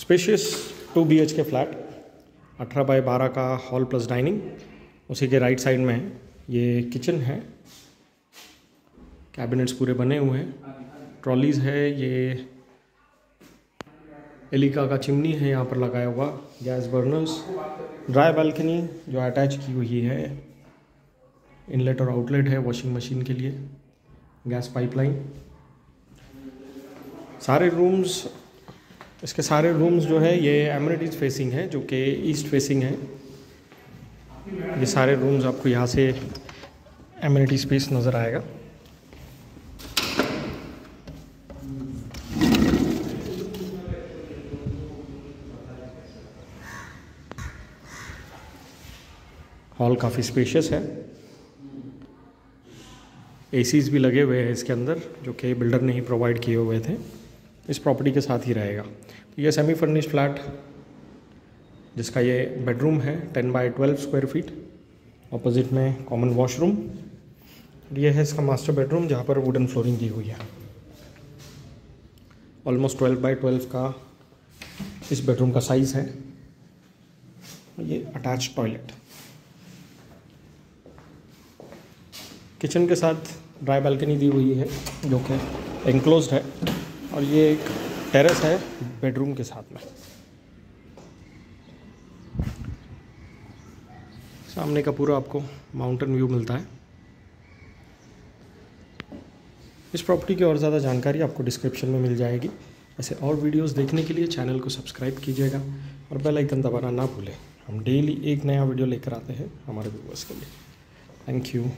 Spacious 2 BHK flat 18 bye 12 का hall plus dining, उसी के राइट साइड में है ये किचन है, कैबिनेट्स पूरे बने हुए हैं, ट्रॉलीज है, ये एलिका का चिमनी है यहाँ पर लगाया हुआ, गैस बर्नर्स, ड्राई बालकनी जो अटैच की हुई है, इनलेट और आउटलेट है वॉशिंग मशीन के लिए, गैस पाइपलाइन। सारे रूम्स, इसके सारे रूम्स जो है ये एमिनिटीज फेसिंग है जो कि ईस्ट फेसिंग है। ये सारे रूम्स आपको यहाँ से एमिनिटी स्पेस नज़र आएगा। हॉल काफ़ी स्पेशियस है, एसीज भी लगे हुए हैं इसके अंदर जो कि बिल्डर ने ही प्रोवाइड किए हुए थे, इस प्रॉपर्टी के साथ ही रहेगा। तो ये सेमी फर्निश्ड फ्लैट जिसका ये बेडरूम है 10 बाय 12 स्क्वायर फीट, ऑपोजिट में कॉमन वॉशरूम, ये है इसका मास्टर बेडरूम जहाँ पर वुडन फ्लोरिंग दी हुई है। ऑलमोस्ट 12 बाय 12 का इस बेडरूम का साइज़ है। ये अटैच टॉयलेट, किचन के साथ ड्राई बालकनी दी हुई है जो कि एनक्लोज है, और ये एक टेरेस है बेडरूम के साथ में। सामने का पूरा आपको माउंटेन व्यू मिलता है। इस प्रॉपर्टी की और ज़्यादा जानकारी आपको डिस्क्रिप्शन में मिल जाएगी। ऐसे और वीडियोस देखने के लिए चैनल को सब्सक्राइब कीजिएगा और बेल आइकन दबाना ना भूलें। हम डेली एक नया वीडियो लेकर आते हैं हमारे व्यूअर्स के लिए। Thank you.